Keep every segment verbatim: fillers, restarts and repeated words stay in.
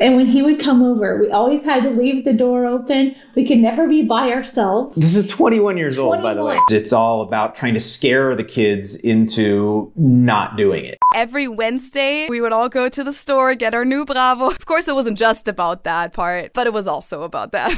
And when he would come over, we always had to leave the door open. We could never be by ourselves. This is twenty-one years twenty-one. old, by the way. It's all about trying to scare the kids into not doing it. Every Wednesday, we would all go to the store, get our new Bravo. Of course, it wasn't just about that part, but it was also about that.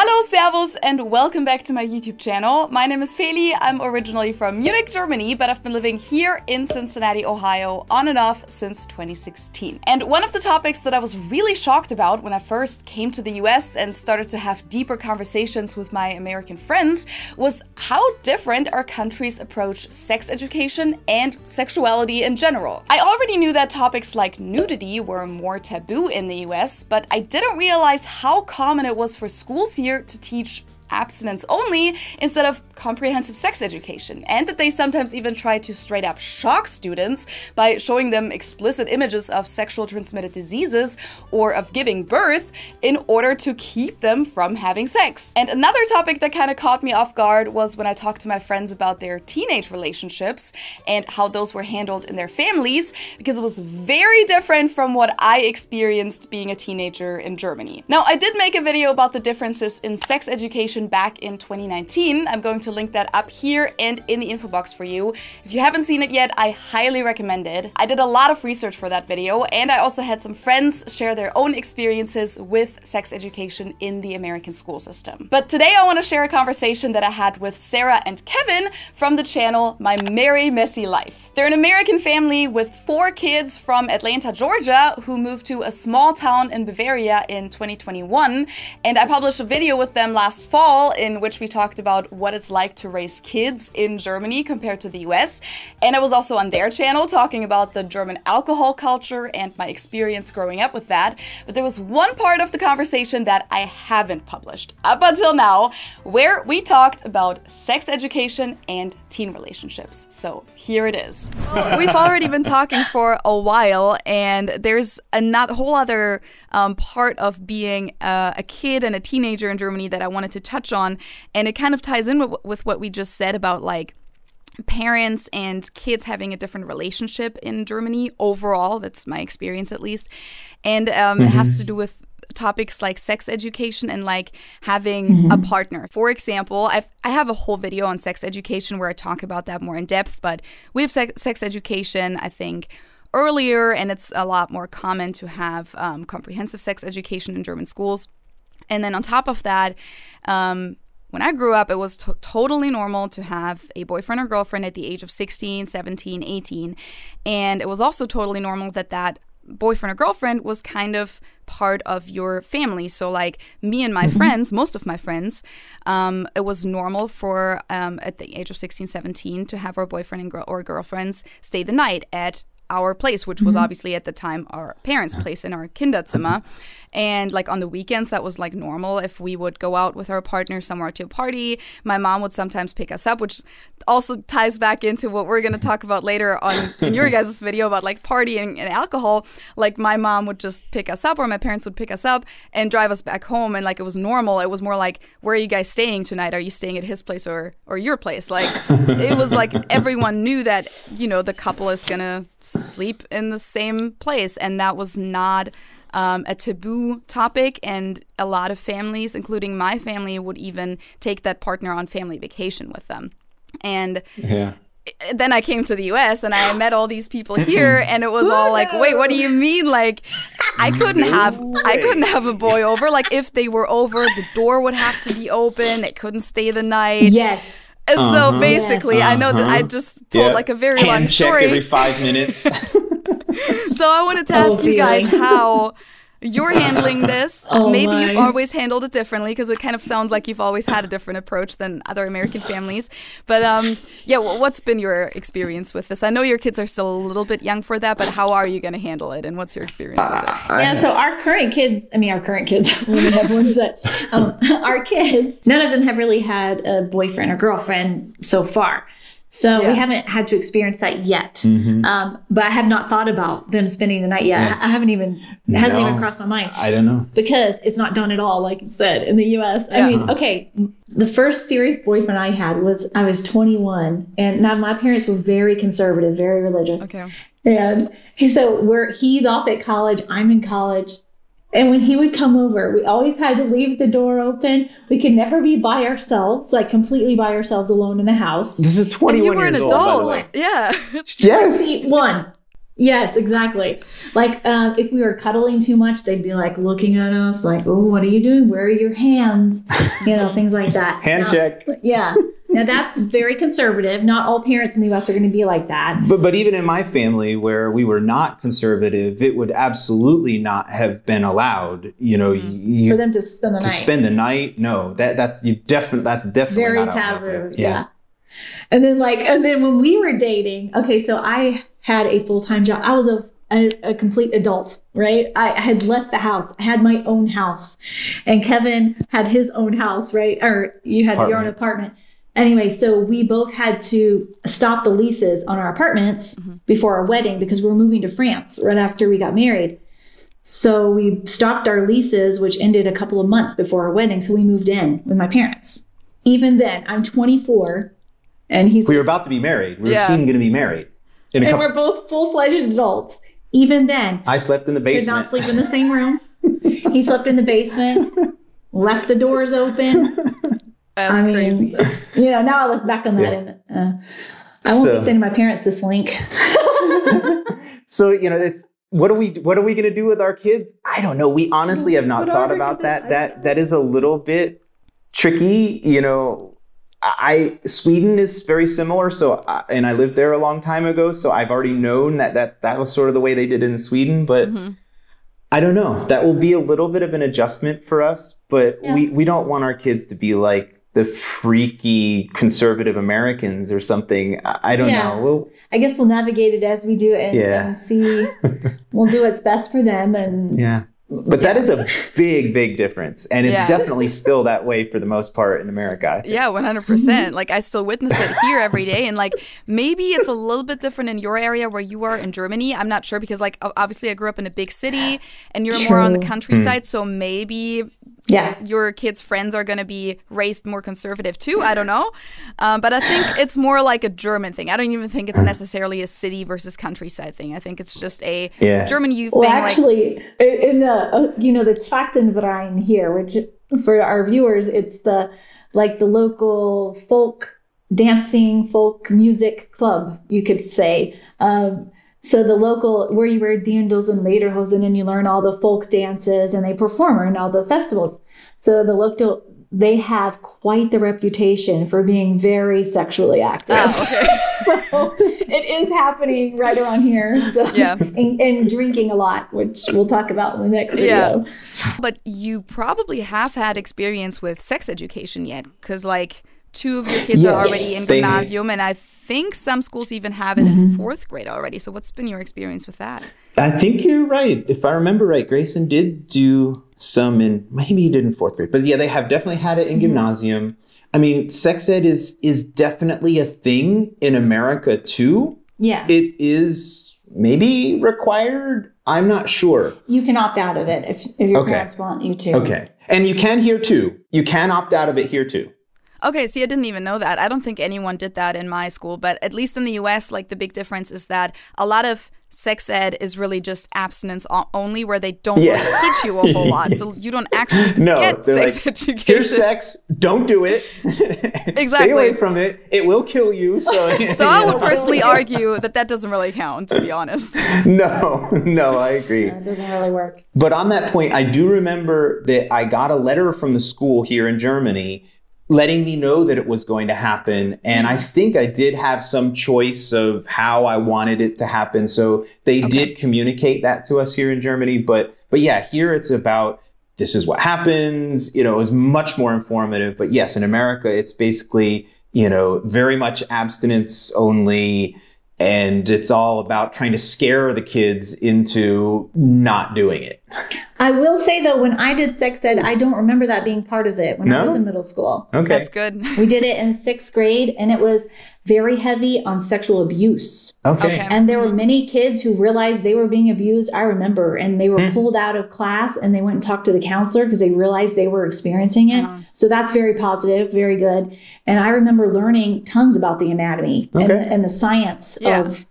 Hello, servus, and welcome back to my YouTube channel. My name is Feli. I'm originally from Munich, Germany, but I've been living here in Cincinnati, Ohio, on and off since twenty sixteen. And one of the topics that I was really shocked about when I first came to the U S and started to have deeper conversations with my American friends was how different our countries approach sex education and sexuality in general. I already knew that topics like nudity were more taboo in the U S, but I didn't realize how common it was for schools here to teach abstinence only instead of comprehensive sex education, and that they sometimes even try to straight up shock students by showing them explicit images of sexual transmitted diseases or of giving birth in order to keep them from having sex. And another topic that kind of caught me off guard was when I talked to my friends about their teenage relationships and how those were handled in their families, because it was very different from what I experienced being a teenager in Germany. Now, I did make a video about the differences in sex education back in twenty nineteen. I'm going to link that up here and in the info box for you. If you haven't seen it yet, I highly recommend it. I did a lot of research for that video, and I also had some friends share their own experiences with sex education in the American school system. But today I want to share a conversation that I had with Sarah and Kevin from the channel My Merry Messy Life. They're an American family with four kids from Atlanta, Georgia, who moved to a small town in Bavaria in twenty twenty-one, and I published a video with them last fall in which we talked about what it's like to raise kids in Germany compared to the U S. And I was also on their channel talking about the German alcohol culture and my experience growing up with that. But there was one part of the conversation that I haven't published up until now, where we talked about sex education and teen relationships. So here it is. Well, we've already been talking for a while, and there's a whole other um, part of being uh, a kid and a teenager in Germany that I wanted to touch on, and it kind of ties in with, with what we just said about like parents and kids having a different relationship in Germany overall. That's my experience, at least. And um, mm-hmm. it has to do with topics like sex education and like having mm-hmm. a partner. For example, I've, I have a whole video on sex education where I talk about that more in depth, but we have sex, sex education, I think, earlier, and it's a lot more common to have um, comprehensive sex education in German schools. And then on top of that, um, when I grew up, it was to totally normal to have a boyfriend or girlfriend at the age of sixteen, seventeen, eighteen. And it was also totally normal that that boyfriend or girlfriend was kind of part of your family. So like me and my mm-hmm. friends, most of my friends, um, it was normal for um, at the age of sixteen, seventeen to have our boyfriend and gr or girlfriends stay the night at our place, which was obviously at the time our parents' place in our Kinderzimmer. And like on the weekends, that was like normal. If we would go out with our partner somewhere to a party, my mom would sometimes pick us up, which also ties back into what we're going to talk about later on in your guys' video about like partying and alcohol. Like my mom would just pick us up, or my parents would pick us up and drive us back home. And like it was normal. It was more like, where are you guys staying tonight? Are you staying at his place or, or your place? Like it was like everyone knew that, you know, the couple is going to sleep in the same place. And that was not um, a taboo topic. And a lot of families, including my family, would even take that partner on family vacation with them. And yeah. then I came to the U S and I met all these people here, and it was all like, wait, what do you mean? Like I couldn't have I couldn't have a boy over. Like if they were over, the door would have to be open. They couldn't stay the night. Yes. So uh-huh. basically, yes. I know uh-huh. that I just told yep. like a very hand long story. Check every five minutes. So I wanted to ask oh, you guys how you're handling this. Oh, Maybe my. You've always handled it differently, because it kind of sounds like you've always had a different approach than other American families. But um, yeah, well, what's been your experience with this? I know your kids are still a little bit young for that, but how are you going to handle it? And what's your experience uh, with it? Yeah, so our current kids, I mean, our current kids, we have ones that, um, our kids, none of them have really had a boyfriend or girlfriend so far. So yeah. we haven't had to experience that yet. Mm-hmm. Um, but I have not thought about them spending the night yet. Yeah. I haven't even, it hasn't no, even crossed my mind. I don't know. Because it's not done at all, like you said, in the U S. Yeah. I mean, okay, the first serious boyfriend I had was, I was twenty-one. And now my parents were very conservative, very religious. Okay. And so we're, he's off at college, I'm in college. And when he would come over, we always had to leave the door open. We could never be by ourselves, like completely by ourselves alone in the house. This is twenty-one years old. You were an adult. Old, by the way. Yeah. Yes. twenty-one. Yes, exactly. Like uh, if we were cuddling too much, they'd be like looking at us like, oh, what are you doing? Where are your hands? You know, things like that. Hand now, check. Yeah. Now that's very conservative. Not all parents in the U S are going to be like that. But but even in my family where we were not conservative, it would absolutely not have been allowed, you know, mm-hmm. you, for them to spend the to night. To spend the night? No. That that's you definitely that's definitely very not taboo. Yeah. yeah. And then like and then when we were dating, okay, so I had a full-time job. I was a, a, a complete adult, right? I, I had left the house. I had my own house. And Kevin had his own house, right? Or you had apartment. your own apartment. Anyway, so we both had to stop the leases on our apartments mm-hmm. before our wedding because we were moving to France right after we got married. So we stopped our leases, which ended a couple of months before our wedding. So we moved in with my parents. Even then, I'm twenty-four and he's- We were about to be married. We were yeah. soon going to be married. And couple, we're both full-fledged adults. Even then. I slept in the basement. Could not sleep in the same room. He slept in the basement, left the doors open. That's I mean, crazy. You know, now I look back on that yeah. and uh, I won't so, be sending my parents this link. So, you know, it's, what are we, what are we going to do with our kids? I don't know. We honestly have not what thought about that. Do? That, that is a little bit tricky, you know. I Sweden is very similar, so I, and I lived there a long time ago, so I've already known that that, that was sort of the way they did in Sweden, but mm-hmm. I don't know. That will be a little bit of an adjustment for us, but yeah. we, we don't want our kids to be like the freaky conservative Americans or something. I, I don't yeah. know. We'll, I guess we'll navigate it as we do it and, yeah. and see. We'll do what's best for them. and yeah. But yeah. that is a big, big difference. And it's yeah. definitely still that way for the most part in America. Yeah, one hundred percent. Like, I still witness it here every day. And, like, maybe it's a little bit different in your area where you are in Germany. I'm not sure because, like, obviously I grew up in a big city and you're True. more on the countryside. Mm. So maybe yeah. your kids' friends are going to be raised more conservative, too. I don't know. Um, but I think it's more like a German thing. I don't even think it's necessarily a city versus countryside thing. I think it's just a yeah. German youth well, thing. Well, actually, like, in the Uh, you know, the Trachtenverein here, which for our viewers, it's the like the local folk dancing, folk music club, you could say. Um, so the local where you wear dirndls and lederhose and you learn all the folk dances and they perform in all the festivals. So the local, they have quite the reputation for being very sexually active. Oh, okay. So it is happening right around here. So. Yeah. And, and drinking a lot, which we'll talk about in the next video. Yeah. But you probably have had experience with sex education yet, because like two of your kids yes, are already in gymnasium, and I think some schools even have it mm-hmm. in fourth grade already. So what's been your experience with that? I think you're right. If I remember right, Grayson did do... some in, maybe he did in fourth grade, but yeah, they have definitely had it in gymnasium. I mean, sex ed is is definitely a thing in America too. Yeah. It is maybe required. I'm not sure. You can opt out of it if, if your okay. parents want you to. Okay. And you can here too. You can opt out of it here too. Okay, see, I didn't even know that. I don't think anyone did that in my school, but at least in the U S, like the big difference is that a lot of sex ed is really just abstinence only, where they don't yes. really teach you a whole lot. So you don't actually no, get sex like, education. Here's sex, don't do it. Exactly. Stay away from it. It will kill you. So, so you I know. would personally argue that that doesn't really count, to be honest. No, no, I agree. No, it doesn't really work. But on that point, I do remember that I got a letter from the school here in Germany letting me know that it was going to happen. And I think I did have some choice of how I wanted it to happen. So they okay. did communicate that to us here in Germany. But but yeah, here it's about this is what happens. You know, it was much more informative. But yes, in America, it's basically, you know, very much abstinence only. And it's all about trying to scare the kids into not doing it. I will say, though, when I did sex ed, I don't remember that being part of it when no? I was in middle school. Okay. That's good. We did it in sixth grade, and it was very heavy on sexual abuse. Okay. okay. And there were many kids who realized they were being abused. I remember, and they were mm. pulled out of class and they went and talked to the counselor because they realized they were experiencing it. Uh-huh. So that's very positive, very good. And I remember learning tons about the anatomy okay. and, and the science yeah. of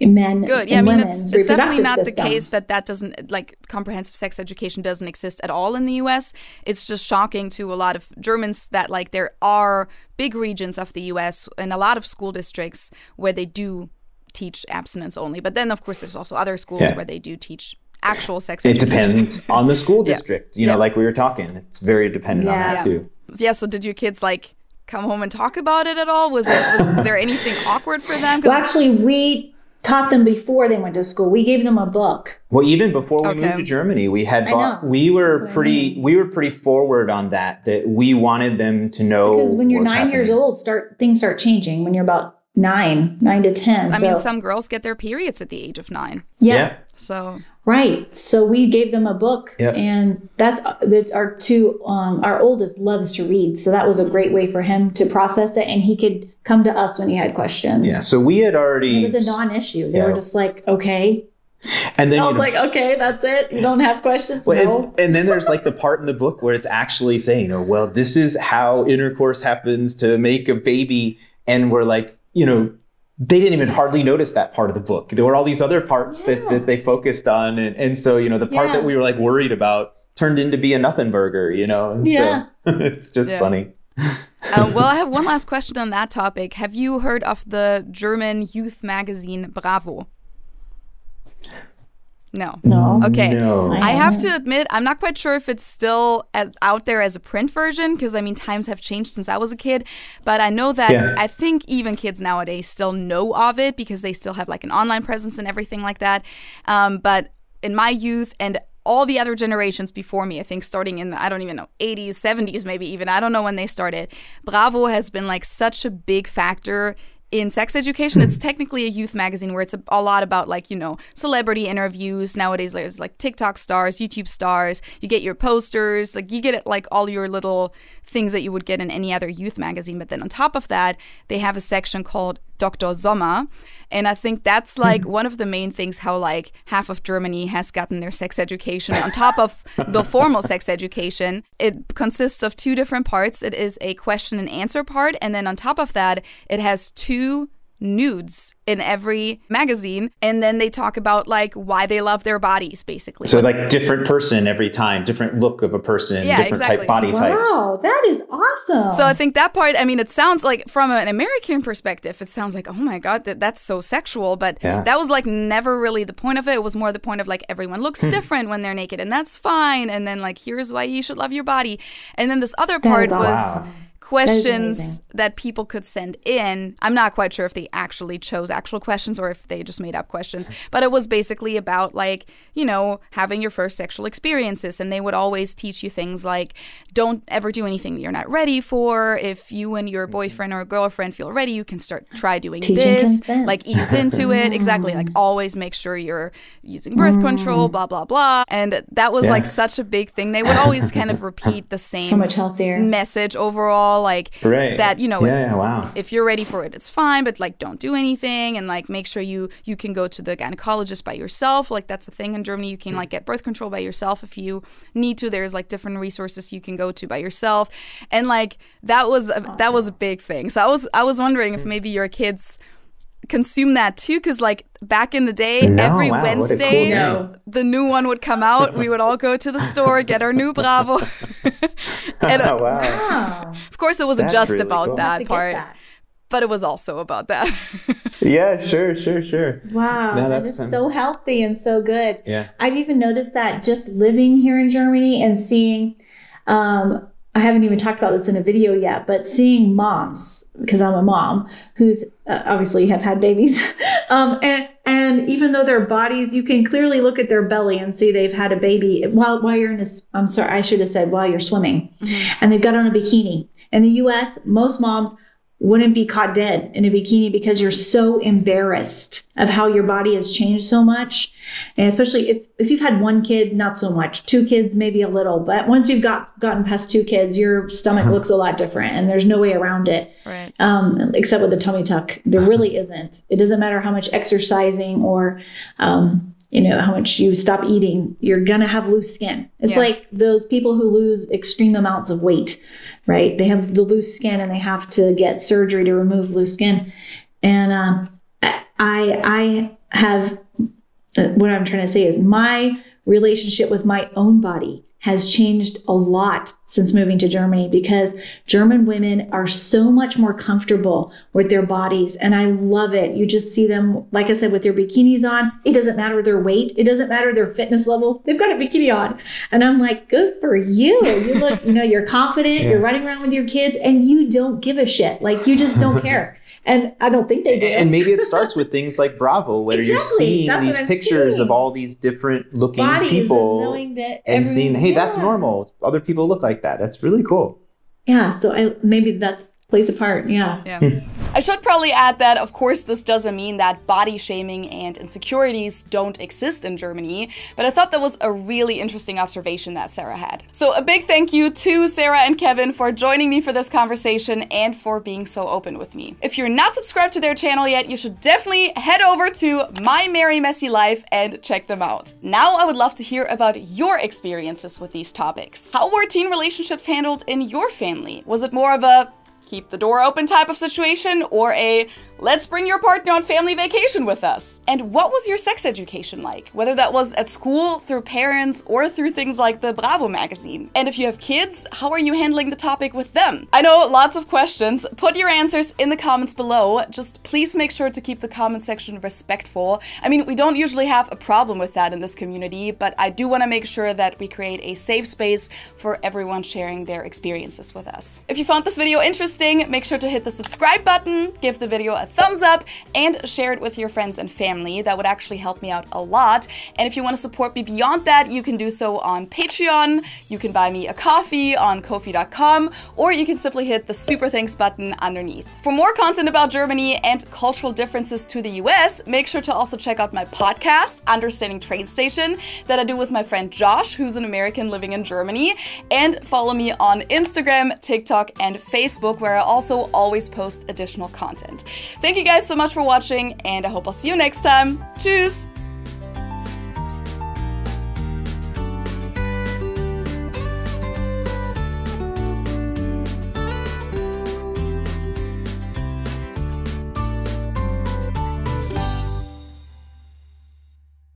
men Good. Yeah, and I mean, women's it's, it's definitely not systems. The case that that doesn't, like, comprehensive sex education doesn't exist at all in the U S. It's just shocking to a lot of Germans that, like, there are big regions of the U S and a lot of school districts where they do teach abstinence only. But then, of course, there's also other schools yeah. where they do teach actual sex it education. It depends on the school district, yeah. you know, yeah. like we were talking. It's very dependent yeah. on that, yeah. too. Yeah, so did your kids, like, come home and talk about it at all? Was, it, was there anything awkward for them? Well, actually, we... taught them before they went to school. We gave them a book. Well, even before we okay. moved to Germany, we had bought, we were pretty I mean. we were pretty forward on that. That we wanted them to know because when you're nine happening. years old, start things start changing. When you're about nine, nine to ten. I so. mean, some girls get their periods at the age of nine. Yeah. yeah. So right. So we gave them a book, yep. and that's that. Our two, um, our oldest loves to read, so that was a great way for him to process it, and he could come to us when he had questions. Yeah. So we had already. It was a non-issue. They yeah. were just like, okay. And then I was you know, like, okay, that's it. You don't have questions. Well, no. and, and then there's like the part in the book where it's actually saying, "Oh, well, this is how intercourse happens to make a baby," and we're like, you know, they didn't even hardly notice that part of the book. There were all these other parts yeah. that, that they focused on. And, and so, you know, the part yeah. that we were like worried about turned into be a nothing burger, you know? And yeah. So it's just yeah. funny. Uh, well, I have one last question on that topic. Have you heard of the German youth magazine Bravo? No. No. Okay. No. I have to admit, I'm not quite sure if it's still as, out there as a print version because, I mean, times have changed since I was a kid. But I know that yeah. I think even kids nowadays still know of it because they still have, like, an online presence and everything like that. Um, but in my youth and all the other generations before me, I think starting in, the, I don't even know, eighties, seventies maybe even. I don't know when they started. Bravo has been, like, such a big factor in sex education. It's technically a youth magazine where it's a, a lot about, like, you know, celebrity interviews. Nowadays there's, like, TikTok stars, YouTube stars. You get your posters. Like, you get, like, all your little things that you would get in any other youth magazine. But then on top of that, they have a section called Doctor Sommer. And I think that's, like, one of the main things how, like, half of Germany has gotten their sex education on top of the formal sex education. It consists of two different parts. It is a question and answer part. And then on top of that, it has two nudes in every magazine. And then they talk about, like, why they love their bodies, basically. So, like, different person every time, different look of a person, yeah, different exactly. type, body wow, types. Wow, that is awesome. So I think that part, I mean, it sounds like from an American perspective, it sounds like, oh my God, that, that's so sexual. But yeah. that was, like, never really the point of it. It was more the point of, like, everyone looks hmm. different when they're naked and that's fine. And then, like, here's why you should love your body. And then this other part awesome. was... Wow. questions that, that people could send in. I'm not quite sure if they actually chose actual questions or if they just made up questions, but it was basically about, like, you know, having your first sexual experiences. And they would always teach you things like, don't ever do anything that you're not ready for. If you and your boyfriend or girlfriend feel ready, you can start try doing Teaching this, consent. like ease into it. Exactly. Like, always make sure you're using birth mm. control, blah, blah, blah. And that was yeah. like such a big thing. They would always kind of repeat the same so much healthier. message overall. Like right. that, you know, yeah, it's, wow. if you're ready for it, it's fine, but, like, don't do anything. And, like, make sure you you can go to the gynecologist by yourself. Like, that's the thing in Germany. You can, like, get birth control by yourself if you need to. There's, like, different resources you can go to by yourself. And, like, that was a, that was a big thing. So I was I was wondering if maybe your kids consume that too, because, like, back in the day, no, every wow, Wednesday cool the new one would come out. We would all go to the store, get our new Bravo. and, oh, wow. Of course, it wasn't That's just really about cool. that part. That. But it was also about that. yeah, sure, sure, sure. Wow, no, that is so healthy and so good. Yeah, I've even noticed that just living here in Germany and seeing, um, I haven't even talked about this in a video yet, but seeing moms, because I'm a mom, who's uh, obviously have had babies, um, and, and even though their bodies, you can clearly look at their belly and see they've had a baby while, while you're in a, I'm sorry, I should have said while you're swimming, and they've got on a bikini. In the U S, most moms wouldn't be caught dead in a bikini because you're so embarrassed of how your body has changed so much. And especially if, if you've had one kid, not so much, two kids, maybe a little, but once you've got gotten past two kids, your stomach looks a lot different and there's no way around it. Right. Um, except with the tummy tuck, there really isn't. It doesn't matter how much exercising or, um, you know, how much you stop eating, you're going to have loose skin. It's yeah. like those people who lose extreme amounts of weight, right? They have the loose skin and they have to get surgery to remove loose skin. And um, I, I have, uh, what I'm trying to say is my relationship with my own body has changed a lot since moving to Germany, because German women are so much more comfortable with their bodies. And I love it. You just see them, like I said, with their bikinis on. It doesn't matter their weight. It doesn't matter their fitness level. They've got a bikini on. And I'm like, good for you. You look, you know, you're confident. Yeah. You're running around with your kids and you don't give a shit. Like, you just don't care. And I don't think they do. And maybe it starts with things like Bravo, where exactly. you're seeing that's these pictures seeing. of all these different looking bodies people, and knowing that and seeing, hey, yeah. that's normal. Other people look like that. That's really cool. Yeah. So I, maybe that plays a part. Yeah. Yeah. I should probably add that, of course, this doesn't mean that body shaming and insecurities don't exist in Germany, but I thought that was a really interesting observation that Sarah had. So a big thank you to Sarah and Kevin for joining me for this conversation and for being so open with me. If you're not subscribed to their channel yet, you should definitely head over to My Merry Messy Life and check them out. Now I would love to hear about your experiences with these topics. How were teen relationships handled in your family? Was it more of a keep the door open type of situation, or a let's bring your partner on family vacation with us? And what was your sex education like? Whether that was at school, through parents, or through things like the Bravo magazine. And if you have kids, how are you handling the topic with them? I know, lots of questions. Put your answers in the comments below. Just please make sure to keep the comment section respectful. I mean, we don't usually have a problem with that in this community, but I do want to make sure that we create a safe space for everyone sharing their experiences with us. If you found this video interesting, make sure to hit the subscribe button, give the video a thumbs up, and share it with your friends and family. That would actually help me out a lot. And if you want to support me beyond that, you can do so on Patreon, you can buy me a coffee on ko fi dot com, or you can simply hit the super thanks button underneath. For more content about Germany and cultural differences to the U S, make sure to also check out my podcast, Understanding Train Station, that I do with my friend Josh, who's an American living in Germany, and follow me on Instagram, TikTok, and Facebook, where where I also always post additional content. Thank you guys so much for watching, and I hope I'll see you next time. Tschüss!